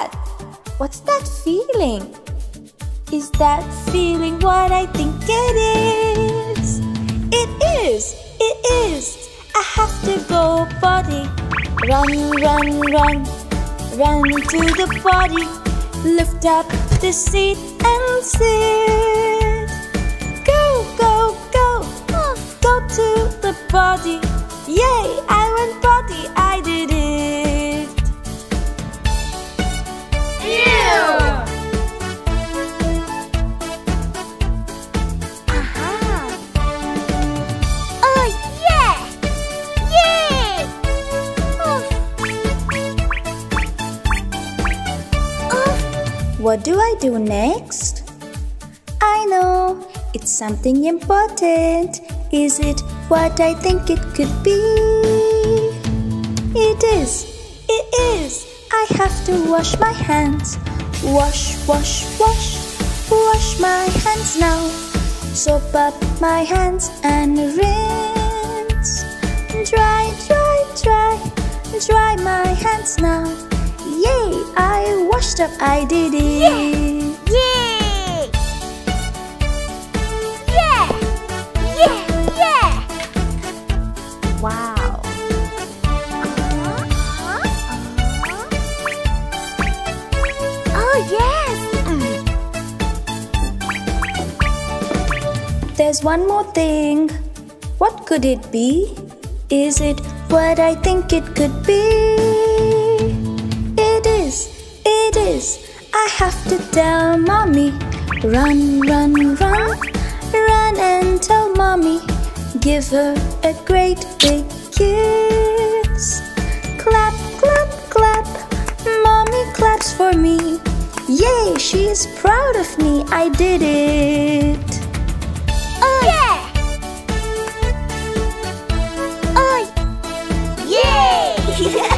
that? What's that feeling? Is that feeling what I think it is? It is! It is! I have to go potty. Run, run, run. Run to the potty. Lift up the seat and sit. Go, go, go. Go to the potty. Yay! I went potty. I did it. Ew! What do I do next? I know, it's something important. Is it what I think it could be? It is, it is. I have to wash my hands. Wash, wash, wash. Wash my hands now. Soap up my hands and rinse. Dry, dry, dry. Dry my hands now. Yay! I washed up, I did it! Yeah! Yeah! Yeah! Yeah! Yeah! Wow! Oh yes! There's one more thing. What could it be? Is it what I think it could be? It is, I have to tell mommy. Run, run, run. Run and tell mommy. Give her a great big kiss. Clap, clap, clap. Mommy claps for me. Yay, she is proud of me. I did it. Oh yeah! Oh yeah! Yay!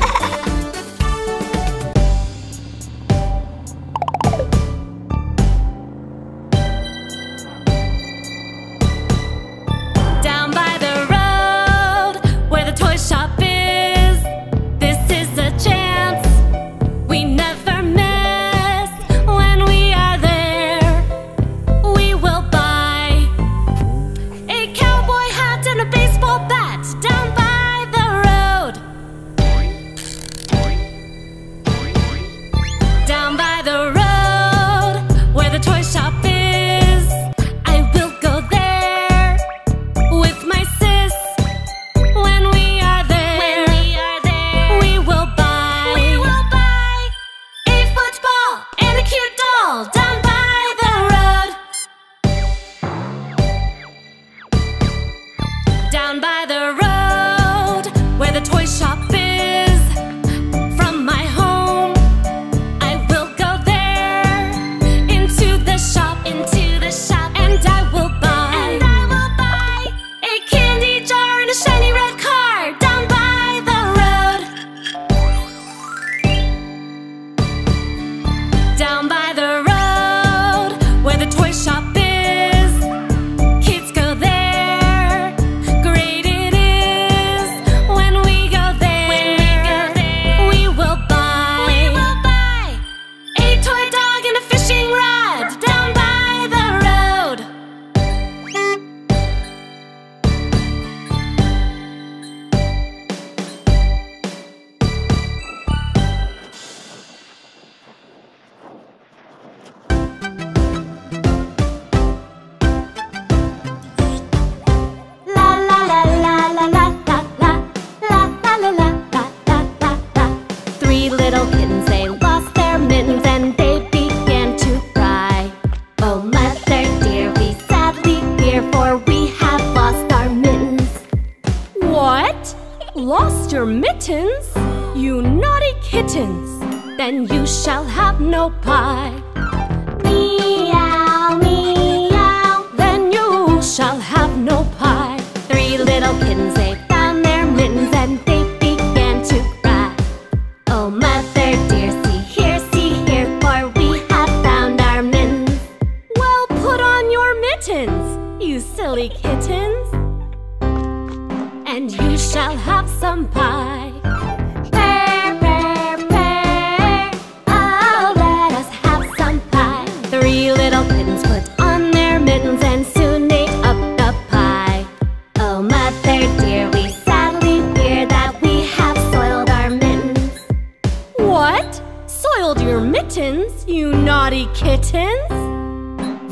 kittens.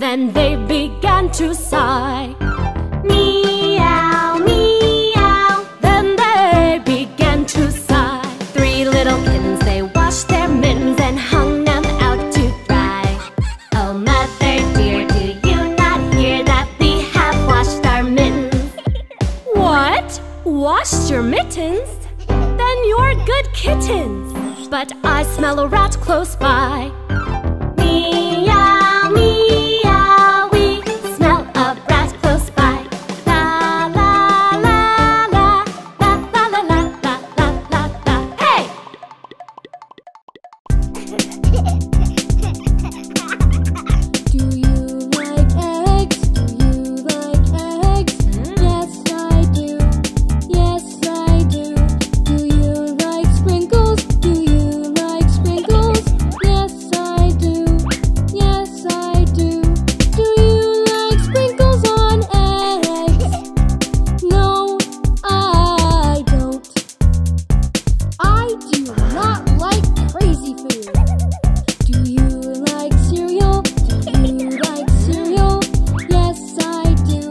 Then they began to sigh. Meow, meow. Then they began to sigh. Three little kittens, they washed their mittens and hung them out to dry. Oh, mother dear, do you not hear that we have washed our mittens? What? Washed your mittens? Then you're good kittens. But I smell a rat close by. Meow, meow, we smell a rat close by. La, la, la, la, la, la, la, la, la, la, la, la. Hey! Do you like eggs? Do you like eggs? Yes, I do. Yes, I do. Do you like sprinkles? Do you sprinkles? Yes, I do. Yes, I do. Do you like sprinkles on eggs? No, I don't. I do not like crazy food. Do you like cereal? Do you like cereal? Yes, I do. Yes, I do.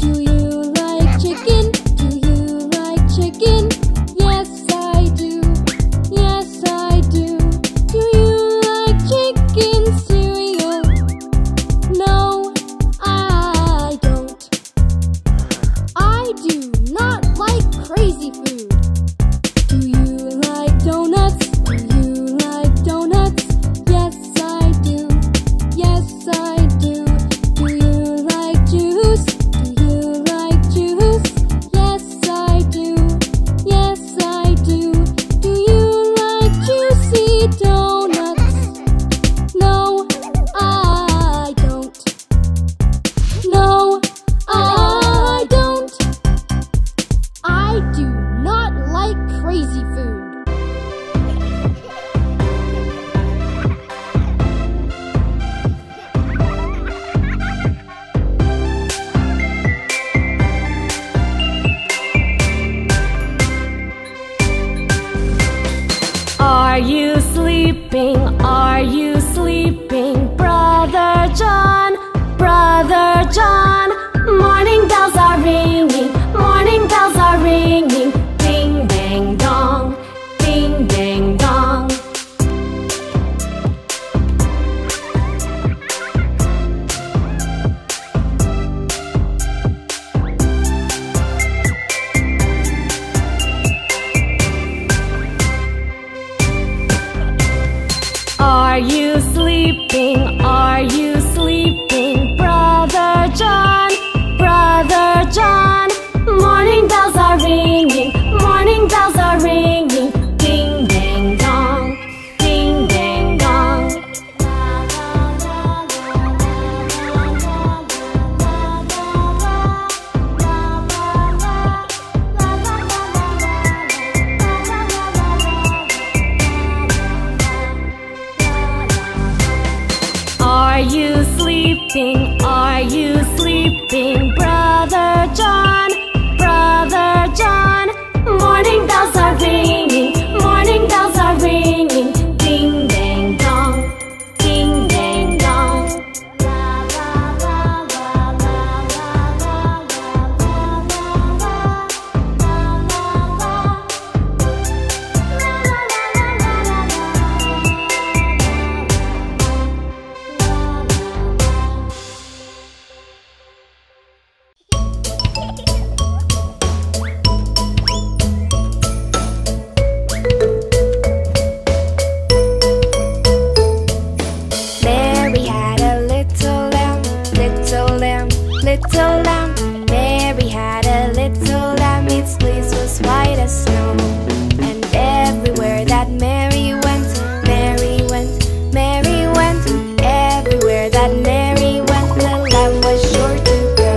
Do you like chicken? Do you like chicken? Yes, I do. Yes, I do. Do you like chicken cereal? No, I don't. I do not like crazy food. Do you like donuts? Do you like donuts? Yes, I do. Yes, I do. Do you like juice? Do you like juice? Yes, I do. Yes, I do. Do you like juicy donuts? No, I don't. No, I don't. I do not like crazy food. Are you sleeping? Are you sleeping? Brother John, Brother John. Morning bells are ringing, morning bells are ringing. Ding, dang, dong, ding, dang, dong. Are you sleeping? Are you sleeping? Brother John, Brother John. Morning bells are ringing, morning bells are ringing. Ding, dang, dong, ding, dang, dong. Are you sleeping? Are you sleeping? Brother John, Brother John. Morning bells are ringing, morning bells are ringing. Ding, dang, dong, ding, dang, dong. La, la, la, la, la, la, la, la, la, la. Mary had a little lamb, little lamb, little lamb. Mary had a little lamb, its fleece was white as snow. And everywhere that Mary went, Mary went, Mary went. Everywhere that Mary went, the lamb was sure to go.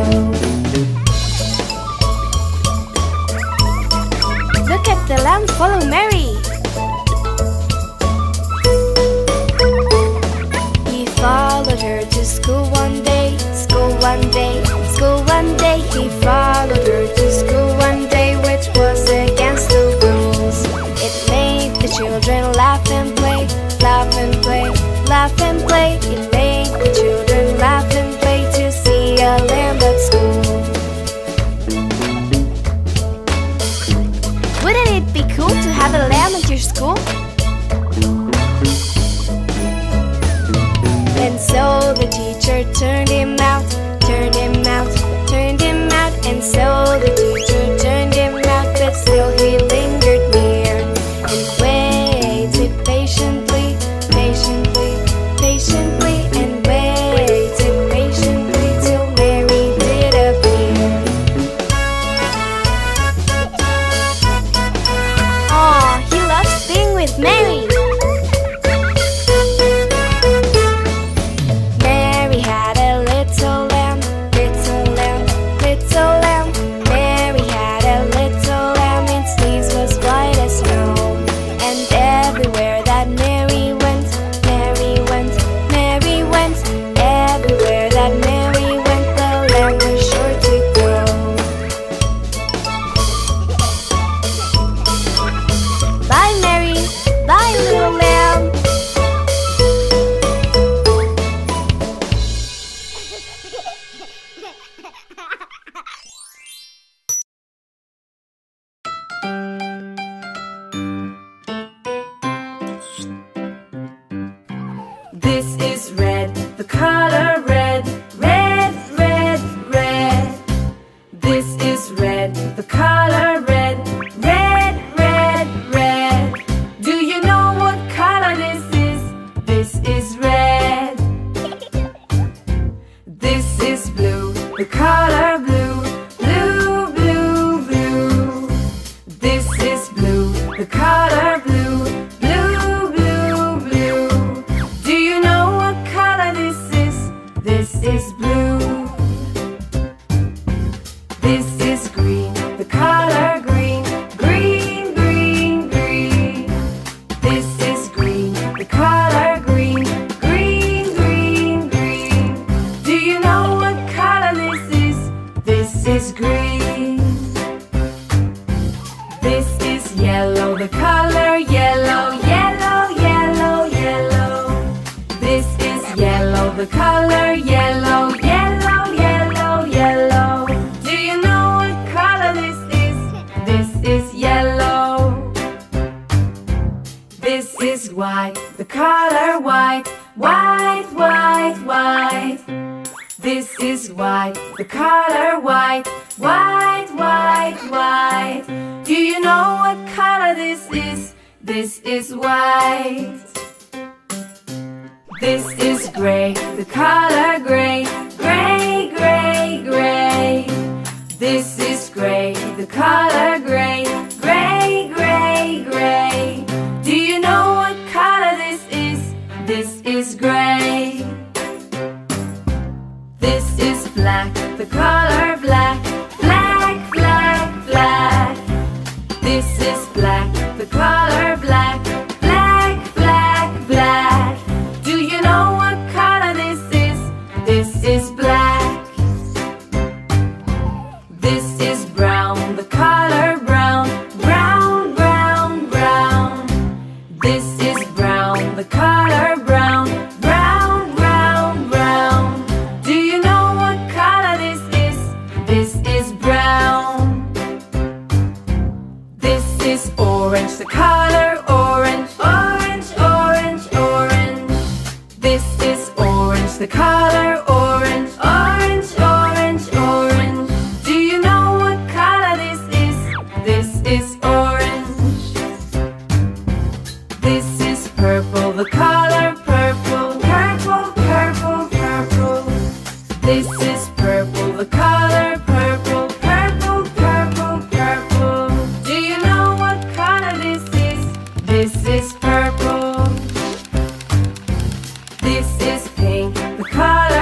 Look at the lamb follow Mary. Followed her to school one day, school one day, school one day. He followed her to school one day, which was against the rules. It made the children laugh and play, laugh and play, Wouldn't it be cool to have a lamb at your school? And so the teacher turned him out, turned him out, turned him out. And so the teacher turned him out, but still he lingered near and waited patiently, patiently, patiently, and waited patiently till Mary did appear. Aw, he loves being with Mary. This is purple. This is pink. The color.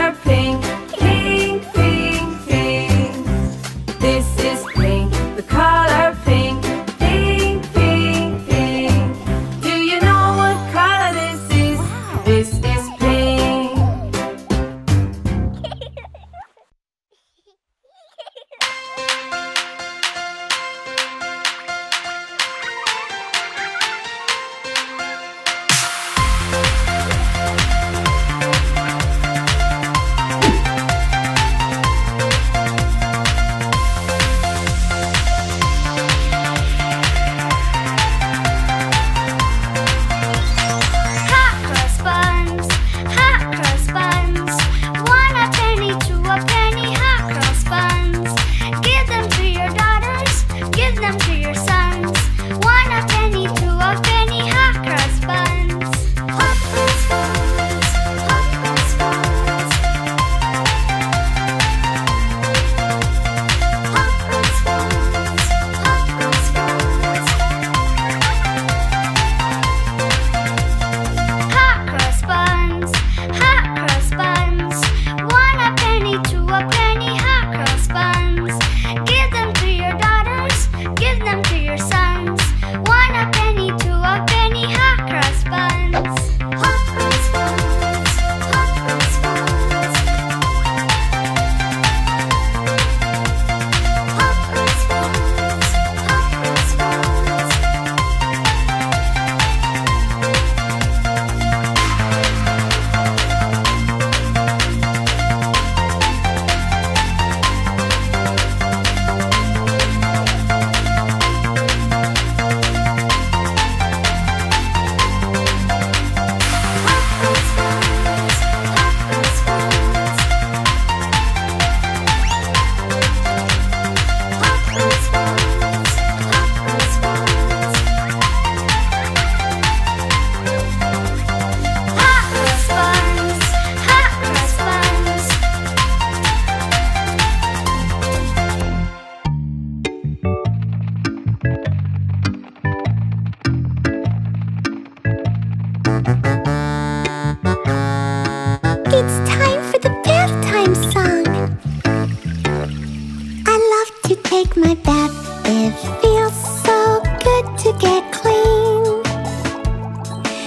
It feels so good to get clean.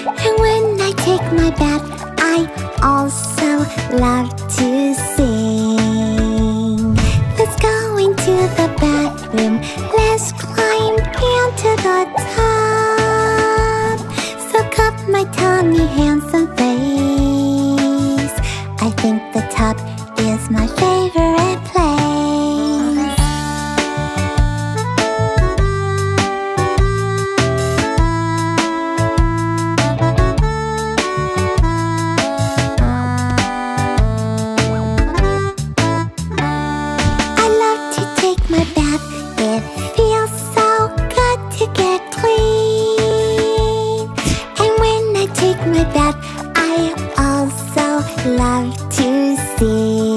And when I take my bath, I also love to sing. Let's go into the bathroom. Let's climb into the top. Soak up my tummy, hands and face. I think the tub is my favorite place. I love to take my bath. It feels so good to get clean. And when I take my bath, I also love to sing.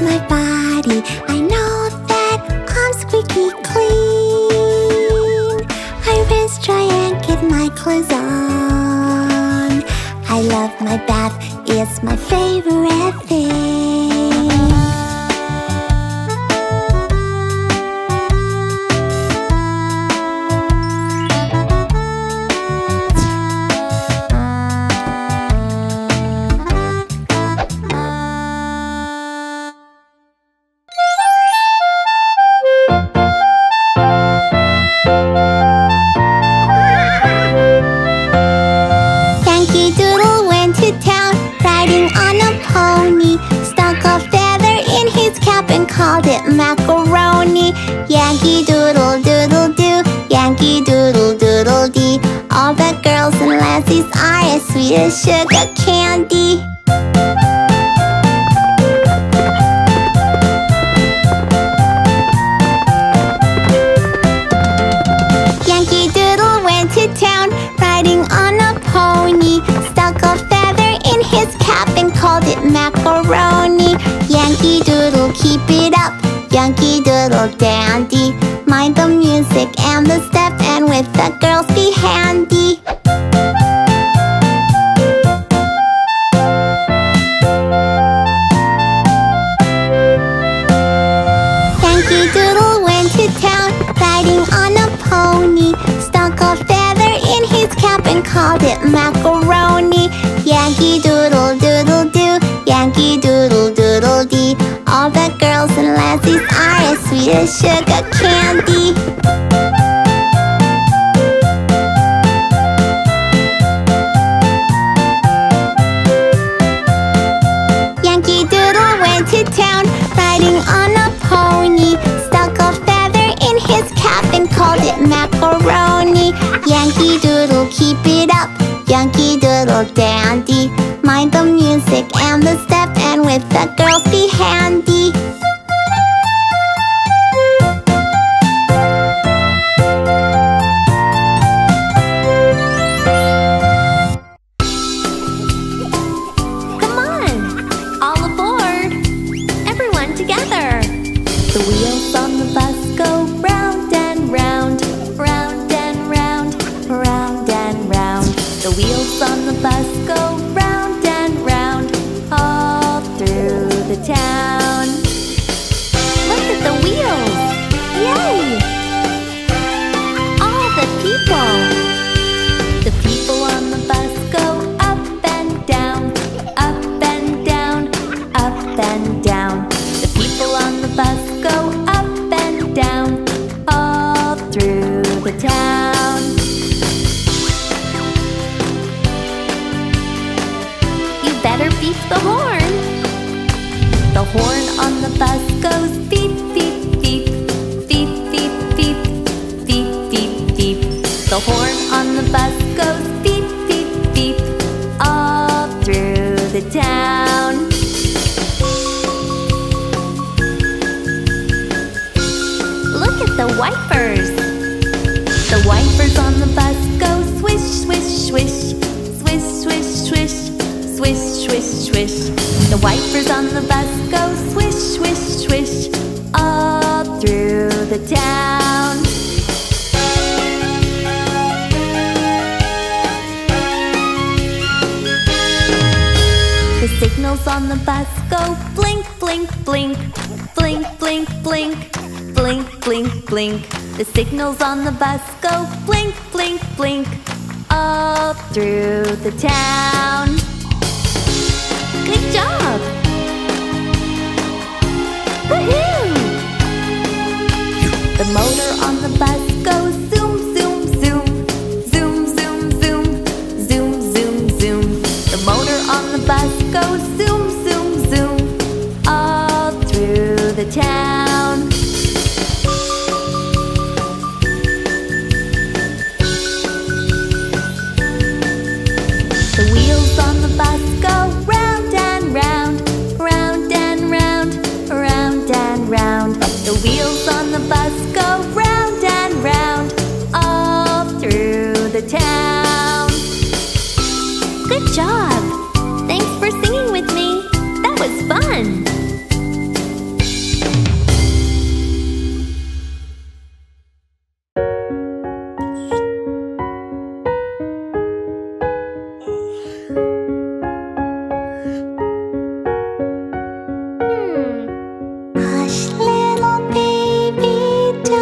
My body, I know that I'm squeaky clean. I rinse, dry, and get my clothes on. I love my bath, it's my favorite thing. Sugar candy. Yankee Doodle went to town, riding on a pony. Stuck a feather in his cap and called it macaroni. Yankee Doodle, keep it up, Yankee Doodle dandy. Mind the music and the step, and with the girls be handy. Called it macaroni. Yankee doodle doodle doo, Yankee doodle doodle dee. All the girls and lassies are as sweet as sugar candy. Yankee Doodle went to town, riding on a pony. Stuck a feather in his cap and called it macaroni. Yankee Doodle, keep it up, Yankee Doodle dandy. Mind the music and the step, and with the girls be handy. Come on, all aboard, everyone together. The wheels on the bus go round and round, round and round, round and round. The wheels on the bus go round and round, all through the town. Look at the wheels! Yay! All the people! The people on the bus go up and down, up and down, up and down. The people on the bus go up and down, all through the town. You better beep the horn. The horn on the bus goes beep, beep, beep, beep, beep, beep, beep, beep, beep. The horn on the bus goes beep, beep, beep, all through the town. Look at the wipers. The wipers on the bus go swish, swish, swish, swish, swish, swish, swish, swish, swish. The wipers on the bus go swish, swish, swish, all through the town. The signals on the bus go blink, blink, blink, blink, blink, blink. blink, blink, blink. The signals on the bus go blink, blink, blink, all through the town. Good job! Woohoo! The motor on the bus goes zoom, zoom, zoom. Zoom, zoom, zoom. Zoom, zoom, zoom. The motor on the bus goes zoom, zoom, zoom, all through the town. The wheels on the bus go round and round, round and round, round and round. The wheels on the bus go round and round, all through the town. Good job! Thanks for singing with me. That was fun! Hush, little baby,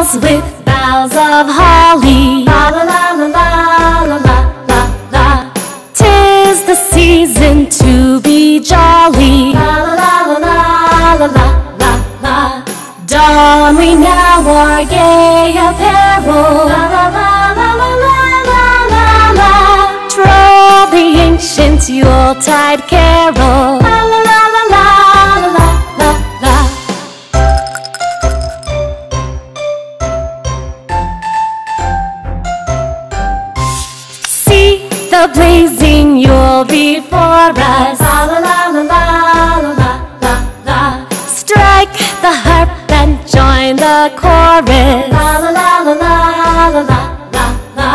bells with boughs of holly. La la la la la la la la. 'Tis the season to be jolly. La la la la la la la la. Don we now our gay apparel. La la la la la la la la. Troll the ancient Yuletide carol. La la la la la la la la. See the blazing Yule before us. La la la la la la la la. Strike the harp and join the chorus. La la la la la la la la.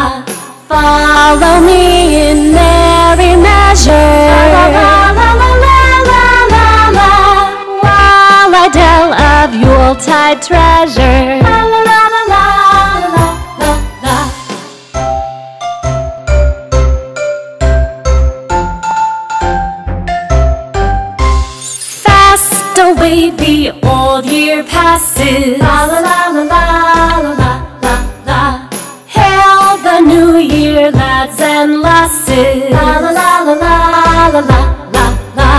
Follow me in merry measure. La la la la la la la la. While I tell of Yuletide treasure. La la la la la la la la. Fast away the old year passes. La la la la la la la la. Hail the new year, lads and lasses. La la la la la la la la.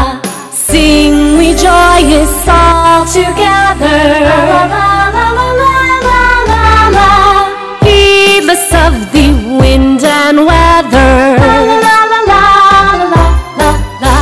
Sing we joyous all together. La la la la la la la la. Heedless of the wind and weather. La la la la la la la la.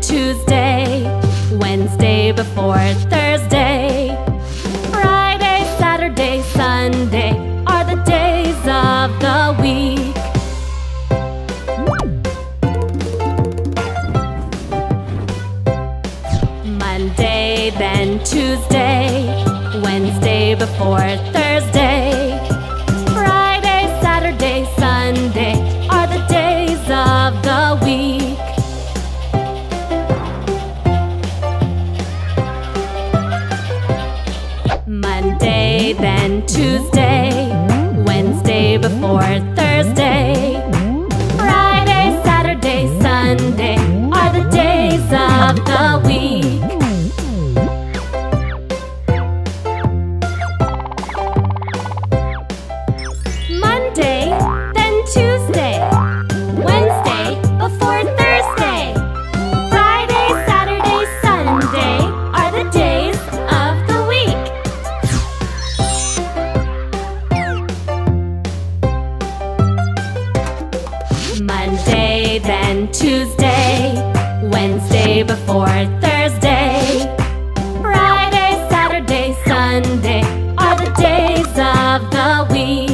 Tuesday, Wednesday before Thursday, Friday, Saturday, Sunday are the days of the week. Monday, then Tuesday, Wednesday before Thursday, Friday, Saturday, Sunday are the days of the week. Then Tuesday, Wednesday before Thursday, Friday, Saturday, Sunday are the days of the week. Monday, then Tuesday, Wednesday before Thursday, Friday, Saturday, Sunday are the days of the week. Monday, then Tuesday, Wednesday before Thursday, Friday, Saturday, Sunday are the days of the week.